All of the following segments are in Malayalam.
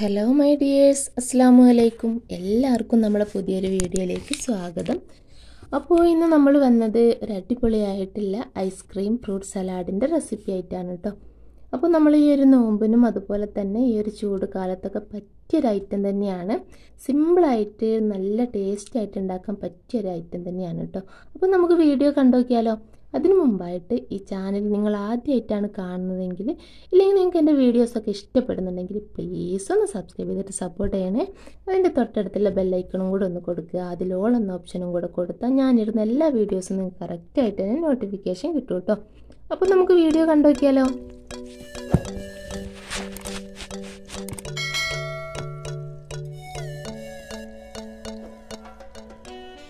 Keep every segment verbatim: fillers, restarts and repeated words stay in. Hello my dears, Assalamu alaikum. എല്ലാവർക്കും നമ്മുടെ പുതിയൊരു വീഡിയോയിലേക്ക് സ്വാഗതം. അപ്പോൾ ഇന്ന് നമ്മൾ വന്നത് ഒരു അടിപൊളിയായിട്ടുള്ള ഐസ്ക്രീം ഫ്രൂട്ട് സലാഡിന്റെ റെസിപ്പി ആയിട്ടാണ് ട്ടോ. അപ്പോൾ നമ്മൾ ഈ ഒരു നോമ്പിനും അതുപോലെ തന്നെ ഈ ഒരു ചൂട് കാലത്തൊക്കെ പറ്റിയ ഒരു ഐറ്റം തന്നെയാണ്. സിമ്പിൾ ആയിട്ട് നല്ല ടേസ്റ്റ് ആയിട്ട് ഉണ്ടാക്കാൻ പറ്റിയ ഒരു ഐറ്റം തന്നെയാണ് ട്ടോ. അപ്പോൾ നമുക്ക് വീഡിയോ കണ്ടോക്കിയാലോ? അതിനു മുമ്പായിട്ട് ഈ ചാനൽ നിങ്ങൾ ആദ്യമായിട്ടാണ് കാണുന്നതെങ്കിൽ ഇല്ലെങ്കിൽ നിങ്ങൾക്ക് എൻ്റെ വീഡിയോസൊക്കെ ഇഷ്ടപ്പെടുന്നുണ്ടെങ്കിൽ പ്ലീസ് ഒന്ന് സബ്സ്ക്രൈബ് ചെയ്തിട്ട് സപ്പോർട്ട് ചെയ്യണേ. അതിൻ്റെ തൊട്ടടുത്തുള്ള ബെല്ലൈക്കണും കൂടെ ഒന്ന് കൊടുക്കുക. അതിലോളെന്ന ഓപ്ഷനും കൂടെ കൊടുത്താൽ ഞാനിരുന്ന എല്ലാ വീഡിയോസും നിങ്ങൾക്ക് കറക്റ്റായിട്ട് തന്നെ നോട്ടിഫിക്കേഷൻ കിട്ടും കേട്ടോ. അപ്പോൾ നമുക്ക് വീഡിയോ കണ്ടു നോക്കിയാലോ?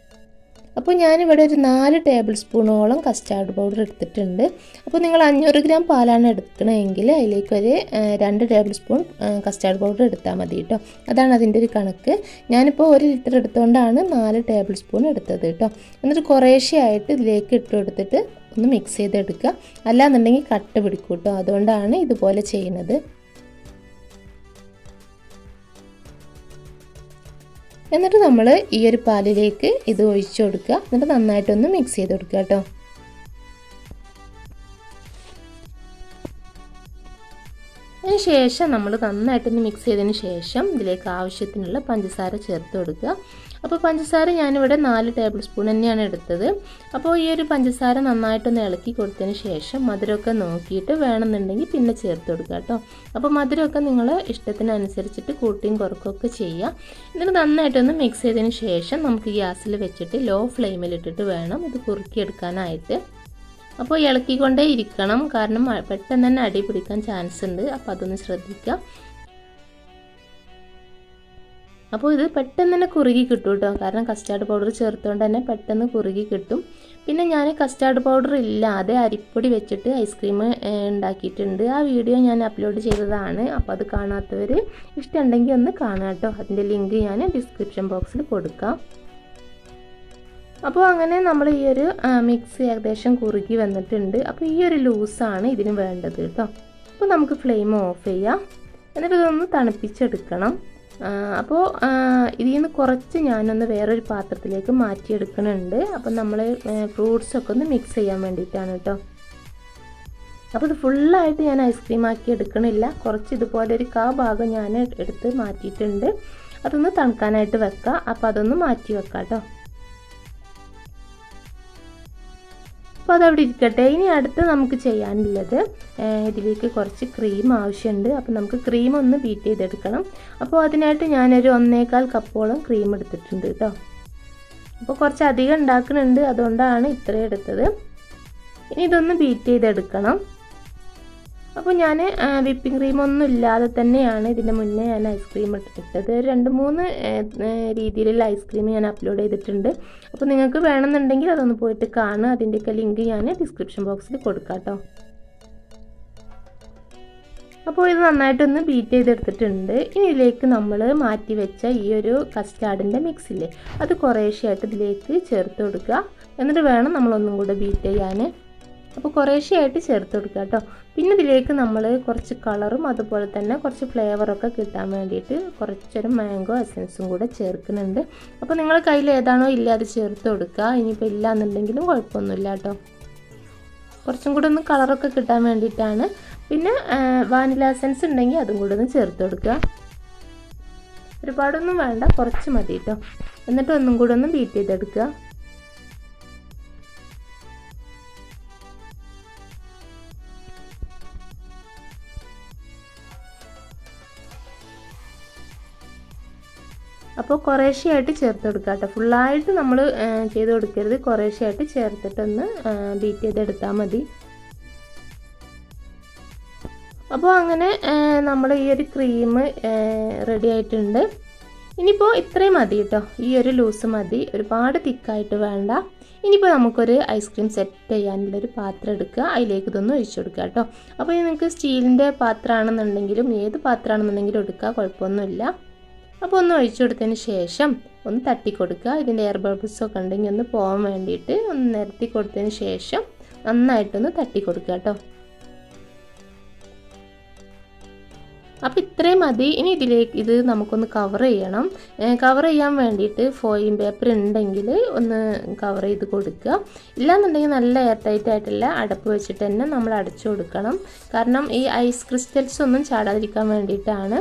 അപ്പോൾ ഞാനിവിടെ ഒരു നാല് ടേബിൾ സ്പൂണോളം കസ്റ്റാർഡ് പൗഡർ എടുത്തിട്ടുണ്ട്. അപ്പോൾ നിങ്ങൾ അഞ്ഞൂറ് ഗ്രാം പാലാണ് എടുക്കണമെങ്കിൽ അതിലേക്കൊരു രണ്ട് ടേബിൾ സ്പൂൺ കസ്റ്റാർഡ് പൗഡർ എടുത്താൽ മതി കേട്ടോ. അതാണ് അതിൻ്റെ ഒരു കണക്ക്. ഞാനിപ്പോൾ ഒരു ലിറ്റർ എടുത്തുകൊണ്ടാണ് നാല് ടേബിൾ സ്പൂൺ എടുത്തത് കേട്ടോ. എന്നിട്ട് കുറേശ്ശെയായിട്ട് ഇതിലേക്ക് ഇട്ട് കൊടുത്തിട്ട് ഒന്ന് മിക്സ് ചെയ്തെടുക്കുക. അല്ലാന്നുണ്ടെങ്കിൽ കട്ട പിടിക്കും കേട്ടോ. അതുകൊണ്ടാണ് ഇതുപോലെ ചെയ്യുന്നത്. എന്നിട്ട് നമ്മൾ ഈ ഒരു പാലിലേക്ക് ഇത് ഒഴിച്ചു കൊടുക്കുക. എന്നിട്ട് നന്നായിട്ടൊന്ന് മിക്സ് ചെയ്ത് കൊടുക്കുക കേട്ടോ. അതിനുശേഷം നമ്മൾ നന്നായിട്ടൊന്ന് മിക്സ് ചെയ്തതിന് ശേഷം ഇതിലേക്ക് ആവശ്യത്തിനുള്ള പഞ്ചസാര ചേർത്ത് കൊടുക്കുക. അപ്പോൾ പഞ്ചസാര ഞാനിവിടെ നാല് ടേബിൾ സ്പൂൺ തന്നെയാണ് എടുത്തത്. അപ്പോൾ ഈ ഒരു പഞ്ചസാര നന്നായിട്ടൊന്ന് ഇളക്കി കൊടുത്തതിന് ശേഷം മധുരമൊക്കെ നോക്കിയിട്ട് വേണമെന്നുണ്ടെങ്കിൽ പിന്നെ ചേർത്ത് കൊടുക്കുക കേട്ടോ. അപ്പോൾ മധുരമൊക്കെ നിങ്ങൾ ഇഷ്ടത്തിനനുസരിച്ചിട്ട് കൂട്ടിയും കുറക്കുകയൊക്കെ ചെയ്യുക. എന്നിട്ട് നന്നായിട്ടൊന്ന് മിക്സ് ചെയ്തതിന് ശേഷം നമുക്ക് ഗ്യാസിൽ വെച്ചിട്ട് ലോ ഫ്ലെയിമിലിട്ടിട്ട് വേണം ഇത് കുറുക്കിയെടുക്കാനായിട്ട്. അപ്പോൾ ഇളക്കിക്കൊണ്ടേ ഇരിക്കണം, കാരണം പെട്ടെന്ന് തന്നെ അടി പിടിക്കാൻ ചാൻസ് ഉണ്ട്. അപ്പോൾ അതൊന്ന് ശ്രദ്ധിക്കുക. അപ്പോൾ ഇത് പെട്ടെന്ന് തന്നെ കുറുകി കിട്ടും കേട്ടോ, കാരണം കസ്റ്റാർഡ് പൗഡർ ചേർത്തുകൊണ്ട് തന്നെ പെട്ടെന്ന് കുറുകി കിട്ടും. പിന്നെ ഞാൻ കസ്റ്റാർഡ് പൗഡർ ഇല്ലാതെ അരിപ്പൊടി വെച്ചിട്ട് ഐസ്ക്രീം ഉണ്ടാക്കിയിട്ടുണ്ട്. ആ വീഡിയോ ഞാൻ അപ്ലോഡ് ചെയ്തതാണ്. അപ്പോൾ അത് കാണാത്തവർ ഇഷ്ടമുണ്ടെങ്കിൽ ഒന്ന് കാണാം കേട്ടോ. അതിൻ്റെ ലിങ്ക് ഞാൻ ഡിസ്ക്രിപ്ഷൻ ബോക്സിൽ കൊടുക്കാം. അപ്പോൾ അങ്ങനെ നമ്മൾ ഈ ഒരു മിക്സ് ഏകദേശം കുറുകി വന്നിട്ടുണ്ട്. അപ്പോൾ ഈ ഒരു ലൂസാണ് ഇതിന് വേണ്ടത് കേട്ടോ. അപ്പോൾ നമുക്ക് ഫ്ലെയിം ഓഫ് ചെയ്യാം. എന്നിട്ട് ഇതൊന്ന് തണുപ്പിച്ചെടുക്കണം. അപ്പോൾ ഇതിൽ നിന്ന് കുറച്ച് ഞാനൊന്ന് വേറൊരു പാത്രത്തിലേക്ക് മാറ്റിയെടുക്കണുണ്ട്. അപ്പം നമ്മൾ ഫ്രൂട്ട്സൊക്കെ ഒന്ന് മിക്സ് ചെയ്യാൻ വേണ്ടിയിട്ടാണ് കേട്ടോ. അപ്പോൾ ഇത് ഫുള്ളായിട്ട് ഞാൻ ഐസ്ക്രീം ആക്കി എടുക്കണില്ല. കുറച്ച് ഇതുപോലെ ഒരു കാ ഭാഗം ഞാൻ എടുത്ത് മാറ്റിയിട്ടുണ്ട്. അതൊന്ന് തണുക്കാനായിട്ട് വെക്കാം. അപ്പോൾ അതൊന്ന് മാറ്റി വെക്കാം കേട്ടോ. അപ്പോൾ അതവിടെ ഇരിക്കട്ടെ. ഇനി അടുത്ത് നമുക്ക് ചെയ്യാനുള്ളത് ഇതിലേക്ക് കുറച്ച് ക്രീം ആവശ്യമുണ്ട്. അപ്പോൾ നമുക്ക് ക്രീം ഒന്ന് ബീറ്റ് ചെയ്തെടുക്കണം. അപ്പോൾ അതിനായിട്ട് ഞാനൊരു ഒന്നേകാൽ കപ്പോളം ക്രീം എടുത്തിട്ടുണ്ട് കേട്ടോ. അപ്പോൾ കുറച്ച് അധികം ഉണ്ടാക്കുന്നുണ്ട്, അതുകൊണ്ടാണ് ഇത്രയും എടുത്തത്. ഇനി ഇതൊന്ന് ബീറ്റ് ചെയ്തെടുക്കണം. അപ്പോൾ ഞാൻ വിപ്പിംഗ് ക്രീമൊന്നും ഇല്ലാതെ തന്നെയാണ് ഇതിൻ്റെ മുന്നേ ഞാൻ ഐസ്ക്രീം ഇട്ടിട്ടത്. രണ്ട് മൂന്ന് രീതിയിലുള്ള ഐസ്ക്രീം ഞാൻ അപ്ലോഡ് ചെയ്തിട്ടുണ്ട്. അപ്പോൾ നിങ്ങൾക്ക് വേണമെന്നുണ്ടെങ്കിൽ അതൊന്ന് പോയിട്ട് കാണുക. അതിൻ്റെയൊക്കെ ലിങ്ക് ഞാൻ ഡിസ്ക്രിപ്ഷൻ ബോക്സിൽ കൊടുക്കാം കേട്ടോ. അപ്പോൾ ഇത് നന്നായിട്ടൊന്ന് ബീറ്റ് ചെയ്തെടുത്തിട്ടുണ്ട്. ഇനി ഇതിലേക്ക് നമ്മൾ മാറ്റി വെച്ച ഈ ഒരു കസ്റ്റാർഡിൻ്റെ മിക്സില്ലേ, അത് കുറേശ്ശെയായിട്ട് ഇതിലേക്ക് ചേർത്ത് കൊടുക്കുക. എന്നിട്ട് വേണം നമ്മളൊന്നും കൂടെ ബീറ്റ് ചെയ്യാൻ. അപ്പോൾ കുറേശ്ശെയായിട്ട് ചേർത്ത് കൊടുക്കുക കേട്ടോ. പിന്നെ ഇതിലേക്ക് നമ്മൾ കുറച്ച് കളറും അതുപോലെ തന്നെ കുറച്ച് ഫ്ലേവറൊക്കെ കിട്ടാൻ വേണ്ടിയിട്ട് കുറച്ചൊരു മാംഗോ എസൻസും കൂടെ ചേർക്കുന്നുണ്ട്. അപ്പോൾ നിങ്ങൾ കയ്യിൽ ഏതാണോ ഇല്ല അത് ചേർത്ത് കൊടുക്കുക. ഇനിയിപ്പോൾ ഇല്ല എന്നുണ്ടെങ്കിലും കുഴപ്പമൊന്നുമില്ല കേട്ടോ. കുറച്ചും കൂടെ ഒന്ന് കളറൊക്കെ കിട്ടാൻ വേണ്ടിയിട്ടാണ്. പിന്നെ വാനില എസൻസ് ഉണ്ടെങ്കിൽ അതും കൂടെ ഒന്ന് ചേർത്ത് കൊടുക്കുക. ഒരുപാടൊന്നും വേണ്ട, കുറച്ച് മതി കേട്ടോ. എന്നിട്ട് ഒന്നും കൂടെ ഒന്ന് ബീറ്റ് ചെയ്തെടുക്കുക. അപ്പോൾ കുറേശ്ശെയായിട്ട് ചേർത്ത് കൊടുക്കുക കേട്ടോ. ഫുള്ളായിട്ട് നമ്മൾ ചെയ്ത് കൊടുക്കരുത്. കുറേശ്ശെയായിട്ട് ചേർത്തിട്ടൊന്ന് ബീറ്റ് ചെയ്തെടുത്താൽ മതി. അപ്പോൾ അങ്ങനെ നമ്മുടെ ഈ ഒരു ക്രീം റെഡി ആയിട്ടുണ്ട്. ഇനിയിപ്പോൾ ഇത്രയും മതി കേട്ടോ, ഈ ഒരു ലൂസ് മതി, ഒരുപാട് തിക്കായിട്ട് വേണ്ട. ഇനിയിപ്പോൾ നമുക്കൊരു ഐസ്ക്രീം സെറ്റ് ചെയ്യാനുള്ളൊരു പാത്രം എടുക്കുക, അതിലേക്ക് ഇതൊന്ന് ഒഴിച്ചു കൊടുക്കുക കേട്ടോ. അപ്പോൾ ഇത് നിങ്ങൾക്ക് സ്റ്റീലിൻ്റെ പാത്രമാണെന്നുണ്ടെങ്കിലും ഏത് പാത്രമാണെന്നുണ്ടെങ്കിലും എടുക്കുക, കുഴപ്പമൊന്നുമില്ല. അപ്പോൾ ഒന്ന് ഒഴിച്ചു കൊടുത്തതിന് ശേഷം ഒന്ന് തട്ടിക്കൊടുക്കുക, ഇതിൻ്റെ എയർ ബബിൾസൊക്കെ ഉണ്ടെങ്കിൽ ഒന്ന് പോകാൻ വേണ്ടിയിട്ട് ഒന്ന് നിരത്തി കൊടുത്തതിന് ശേഷം നന്നായിട്ടൊന്ന് തട്ടിക്കൊടുക്കുക കേട്ടോ. അപ്പോൾ ഇത്രയും മതി. ഇനി ഇതിലേക്ക് ഇത് നമുക്കൊന്ന് കവർ ചെയ്യണം. കവർ ചെയ്യാൻ വേണ്ടിയിട്ട് ഫോയിം പേപ്പർ ഉണ്ടെങ്കിൽ ഒന്ന് കവർ ചെയ്ത് കൊടുക്കുക, ഇല്ലാന്നുണ്ടെങ്കിൽ നല്ല എയർ ടൈറ്റ് ആയിട്ടുള്ള അടപ്പ് വെച്ചിട്ട് തന്നെ നമ്മൾ അടച്ചു കൊടുക്കണം, കാരണം ഈ ഐസ് ക്രിസ്റ്റൽസ് ഒന്നും ചാടാതിരിക്കാൻ വേണ്ടിയിട്ടാണ്.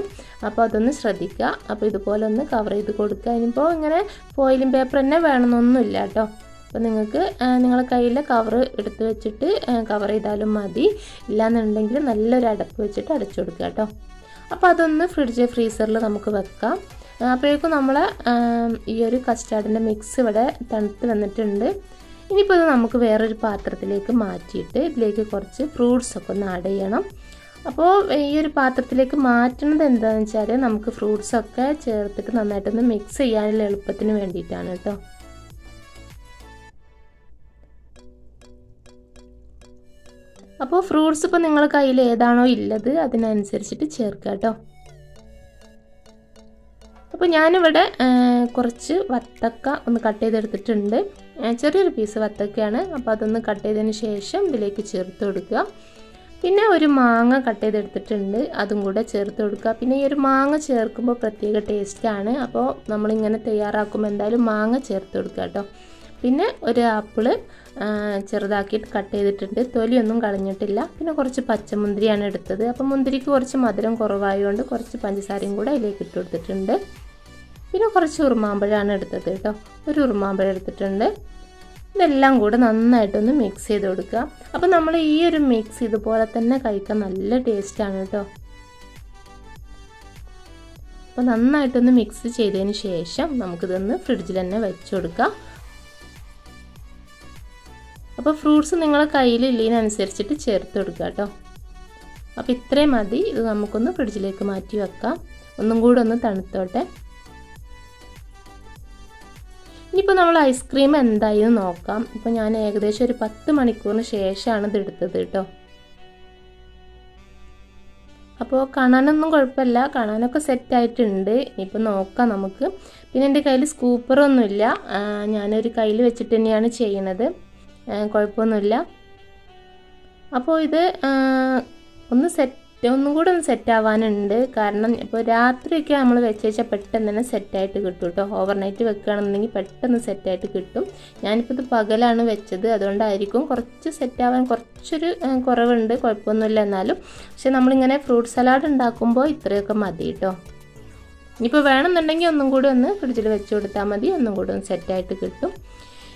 അപ്പോൾ അതൊന്ന് ശ്രദ്ധിക്കുക. അപ്പോൾ ഇതുപോലെ ഒന്ന് കവർ ചെയ്ത് കൊടുക്കുക. ഇനിയിപ്പോൾ ഇങ്ങനെ ഫോയിലും പേപ്പർ തന്നെ വേണമെന്നൊന്നുമില്ല കേട്ടോ. അപ്പോൾ നിങ്ങൾക്ക് നിങ്ങളുടെ കയ്യിൽ കവർ എടുത്ത് വെച്ചിട്ട് കവർ ചെയ്താലും മതി, ഇല്ലാന്നുണ്ടെങ്കിൽ നല്ലൊരു അടപ്പ് വെച്ചിട്ട് അടച്ചു കൊടുക്കുക കേട്ടോ. അപ്പോൾ അതൊന്ന് ഫ്രിഡ്ജ് ഫ്രീസറിൽ നമുക്ക് വെക്കാം. അപ്പോഴേക്കും നമ്മൾ ഈ ഒരു കസ്റ്റാർഡിൻ്റെ മിക്സ് ഇവിടെ തണുത്ത് വന്നിട്ടുണ്ട്. ഇനിയിപ്പോൾ ഇത് നമുക്ക് വേറൊരു പാത്രത്തിലേക്ക് മാറ്റിയിട്ട് ഇതിലേക്ക് കുറച്ച് ഫ്രൂട്ട്സൊക്കെ ഒന്ന് ആഡ് ചെയ്യണം. അപ്പോൾ ഈ ഒരു പാത്രത്തിലേക്ക് മാറ്റുന്നത് എന്താണെന്ന് വെച്ചാൽ നമുക്ക് ഫ്രൂട്ട്സൊക്കെ ചേർത്തിട്ട് നന്നായിട്ടൊന്ന് മിക്സ് ചെയ്യാനുള്ള എളുപ്പത്തിന് വേണ്ടിയിട്ടാണ് കേട്ടോ. അപ്പോൾ ഫ്രൂട്ട്സ് ഇപ്പോൾ നിങ്ങളുടെ കയ്യിൽ ഏതാണോ ഉള്ളത് അതിനനുസരിച്ചിട്ട് ചേർക്കുക കേട്ടോ. അപ്പോൾ ഞാനിവിടെ കുറച്ച് വത്തക്ക ഒന്ന് കട്ട് ചെയ്തെടുത്തിട്ടുണ്ട്, ചെറിയൊരു പീസ് വത്തക്കയാണ്. അപ്പോൾ അതൊന്ന് കട്ട് ചെയ്തതിന് ശേഷം ഇതിലേക്ക് ചേർത്ത് കൊടുക്കുക. പിന്നെ ഒരു മാങ്ങ കട്ട് ചെയ്തെടുത്തിട്ടുണ്ട്, അതും കൂടെ ചേർത്ത് കൊടുക്കുക. പിന്നെ ഈ ഒരു മാങ്ങ ചേർക്കുമ്പോൾ പ്രത്യേക ടേസ്റ്റാണ്, അപ്പോൾ നമ്മളിങ്ങനെ തയ്യാറാക്കുമ്പോൾ എന്തായാലും മാങ്ങ ചേർത്ത് കൊടുക്കുക കേട്ടോ. പിന്നെ ഒരു ആപ്പിള് ചെറുതാക്കിയിട്ട് കട്ട് ചെയ്തിട്ടുണ്ട്, തൊലിയൊന്നും കളഞ്ഞിട്ടില്ല. പിന്നെ കുറച്ച് പച്ചമുന്തിരിയാണ് എടുത്തത്, അപ്പം മുന്തിരിക്ക് കുറച്ച് മധുരം കുറവായതുകൊണ്ട് കുറച്ച് പഞ്ചസാരയും കൂടെ അതിലേക്ക് ഇട്ട് കൊടുത്തിട്ടുണ്ട്. പിന്നെ കുറച്ച് ഉറുമാമ്പഴമാണ് എടുത്തത് കേട്ടോ, ഒരു ഉറുമാമ്പഴം എടുത്തിട്ടുണ്ട്. ഇതെല്ലാം കൂടെ നന്നായിട്ടൊന്ന് മിക്സ് ചെയ്ത് കൊടുക്കുക. അപ്പം നമ്മൾ ഈ ഒരു മിക്സ് ഇതുപോലെ തന്നെ കഴിക്കാൻ നല്ല ടേസ്റ്റാണ് കേട്ടോ. അപ്പോൾ നന്നായിട്ടൊന്ന് മിക്സ് ചെയ്തതിന് ശേഷം നമുക്കിതൊന്ന് ഫ്രിഡ്ജിൽ തന്നെ വെച്ച് കൊടുക്കാം. അപ്പോൾ ഫ്രൂട്ട്സ് നിങ്ങളുടെ കയ്യിൽ ഇല്ലതിനനുസരിച്ചിട്ട് ചേർത്ത് കൊടുക്കുക കേട്ടോ. അപ്പോൾ ഇത്രയും മതി. ഇത് നമുക്കൊന്ന് ഫ്രിഡ്ജിലേക്ക് മാറ്റി വെക്കാം, ഒന്നും കൂടെ ഒന്ന് തണുത്തോട്ടെ. ഇനിയിപ്പോൾ നമ്മൾ ഐസ്ക്രീം എന്തായാലും നോക്കാം. ഇപ്പോൾ ഞാൻ ഏകദേശം ഒരു പത്ത് മണിക്കൂറിന് ശേഷമാണ് ഇത് എടുത്തത് കേട്ടോ. അപ്പോൾ കാണാനൊന്നും കുഴപ്പമില്ല, കാണാനൊക്കെ സെറ്റായിട്ടുണ്ട്. ഇനിയിപ്പോൾ നോക്കാം നമുക്ക്. പിന്നെ എൻ്റെ കയ്യിൽ സ്കൂപ്പറൊന്നുമില്ല, ഞാനൊരു കയ്യിൽ വെച്ചിട്ട് തന്നെയാണ് ചെയ്യണത്, കുഴപ്പമൊന്നുമില്ല. അപ്പോൾ ഇത് ഒന്ന് സെറ്റ് ഒന്നും കൂടെ ഒന്ന് സെറ്റാവാനുണ്ട്, കാരണം ഇപ്പോൾ രാത്രിയൊക്കെ നമ്മൾ വെച്ച് വെച്ചാൽ പെട്ടെന്ന് തന്നെ സെറ്റായിട്ട് കിട്ടും കേട്ടോ. ഓവർനൈറ്റ് വെക്കുകയാണെന്നുണ്ടെങ്കിൽ പെട്ടെന്ന് സെറ്റായിട്ട് കിട്ടും. ഞാനിപ്പോൾ ഇത് പകലാണ് വെച്ചത്, അതുകൊണ്ടായിരിക്കും കുറച്ച് സെറ്റാവാൻ കുറച്ചൊരു കുറവുണ്ട്, കുഴപ്പമൊന്നുമില്ല എന്നാലും. പക്ഷേ നമ്മളിങ്ങനെ ഫ്രൂട്ട് സലാഡ് ഉണ്ടാക്കുമ്പോൾ ഇത്രയൊക്കെ മതി കേട്ടോ. ഇനിയിപ്പോൾ വേണമെന്നുണ്ടെങ്കിൽ ഒന്നും കൂടെ ഒന്ന് ഫ്രിഡ്ജിൽ വെച്ച് കൊടുത്താൽ മതി, ഒന്നും കൂടെ ഒന്ന് സെറ്റായിട്ട് കിട്ടും.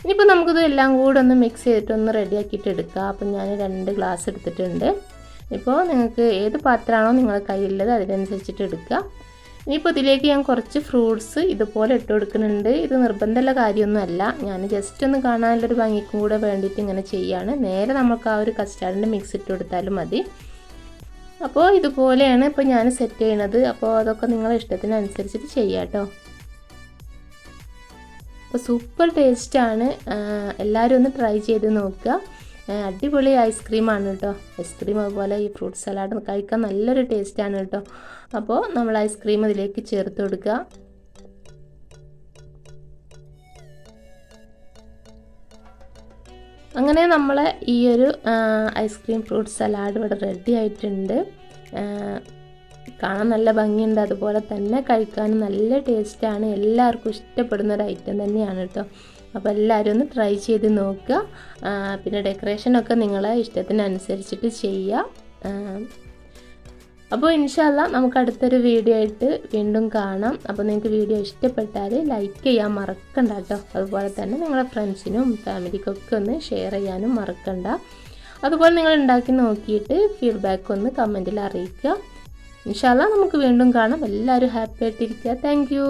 ഇനിയിപ്പോൾ നമുക്കിത് എല്ലാം കൂടെ ഒന്ന് മിക്സ് ചെയ്തിട്ട് ഒന്ന് റെഡിയാക്കിയിട്ട് എടുക്കാം. അപ്പം ഞാൻ രണ്ട് ഗ്ലാസ് എടുത്തിട്ടുണ്ട്. ഇപ്പോൾ നിങ്ങൾക്ക് ഏത് പാത്രമാണോ നിങ്ങളുടെ കയ്യിലുള്ളത് അതിനനുസരിച്ചിട്ട് എടുക്കുക. ഇനിയിപ്പോൾ ഇതിലേക്ക് ഞാൻ കുറച്ച് ഫ്രൂട്ട്സ് ഇതുപോലെ ഇട്ട് കൊടുക്കുന്നുണ്ട്. ഇത് നിർബന്ധമുള്ള കാര്യമൊന്നുമല്ല, ഞാൻ ജസ്റ്റ് ഒന്ന് കാണാനുള്ളൊരു ഭംഗിക്കും കൂടെ വേണ്ടിയിട്ട് ഇങ്ങനെ ചെയ്യുകയാണ്. നേരെ നമുക്ക് ആ ഒരു കസ്റ്റാർഡിൻ്റെ മിക്സ് ഇട്ട് കൊടുത്താലും മതി. അപ്പോൾ ഇതുപോലെയാണ് ഇപ്പോൾ ഞാൻ സെറ്റ് ചെയ്യണത്. അപ്പോൾ അതൊക്കെ നിങ്ങളുടെ ഇഷ്ടത്തിനനുസരിച്ചിട്ട് ചെയ്യാം കേട്ടോ. അപ്പോൾ സൂപ്പർ ടേസ്റ്റാണ്, എല്ലാവരും ഒന്ന് ട്രൈ ചെയ്ത് നോക്കുക. അടിപൊളി ഐസ്ക്രീമാണ് കേട്ടോ. ഐസ്ക്രീം അതുപോലെ ഈ ഫ്രൂട്ട് സലാഡ് കഴിക്കാൻ നല്ലൊരു ടേസ്റ്റാണ് കേട്ടോ. അപ്പോൾ നമ്മൾ ഐസ്ക്രീം ഇതിലേക്ക് ചേർത്ത് കൊടുക്കുക. അങ്ങനെ നമ്മളെ ഈ ഒരു ഐസ്ക്രീം ഫ്രൂട്ട് സലാഡ് ഇവിടെ റെഡി ആയിട്ടുണ്ട്. കാണാൻ നല്ല ഭംഗിയുണ്ട്, അതുപോലെ തന്നെ കഴിക്കാൻ നല്ല ടേസ്റ്റാണ്. എല്ലാവർക്കും ഇഷ്ടപ്പെടുന്ന ഒരു ഐറ്റം തന്നെയാണ് കേട്ടോ. അപ്പോൾ എല്ലാവരും ഒന്ന് ട്രൈ ചെയ്ത് നോക്കുക. പിന്നെ ഡെക്കറേഷനൊക്കെ നിങ്ങളെ ഇഷ്ടത്തിനനുസരിച്ചിട്ട് ചെയ്യുക. അപ്പോൾ ഇൻഷാ അല്ലാ നമുക്ക് അടുത്തൊരു വീഡിയോ ആയിട്ട് വീണ്ടും കാണാം. അപ്പോൾ നിങ്ങൾക്ക് വീഡിയോ ഇഷ്ടപ്പെട്ടാൽ ലൈക്ക് ചെയ്യാൻ മറക്കണ്ട കേട്ടോ. അതുപോലെ തന്നെ നിങ്ങളുടെ ഫ്രണ്ട്സിനും ഫാമിലിക്കൊക്കെ ഒന്ന് ഷെയർ ചെയ്യാനും മറക്കണ്ട. അതുപോലെ നിങ്ങൾ ഉണ്ടാക്കി നോക്കിയിട്ട് ഫീഡ്ബാക്ക് ഒന്ന് കമൻറ്റിൽ അറിയിക്കുക. ഇൻഷാ അല്ലാ നമുക്ക് വീണ്ടും കാണാം. എല്ലാവരും ഹാപ്പി ആയിട്ടിരിക്കുക. Thank U.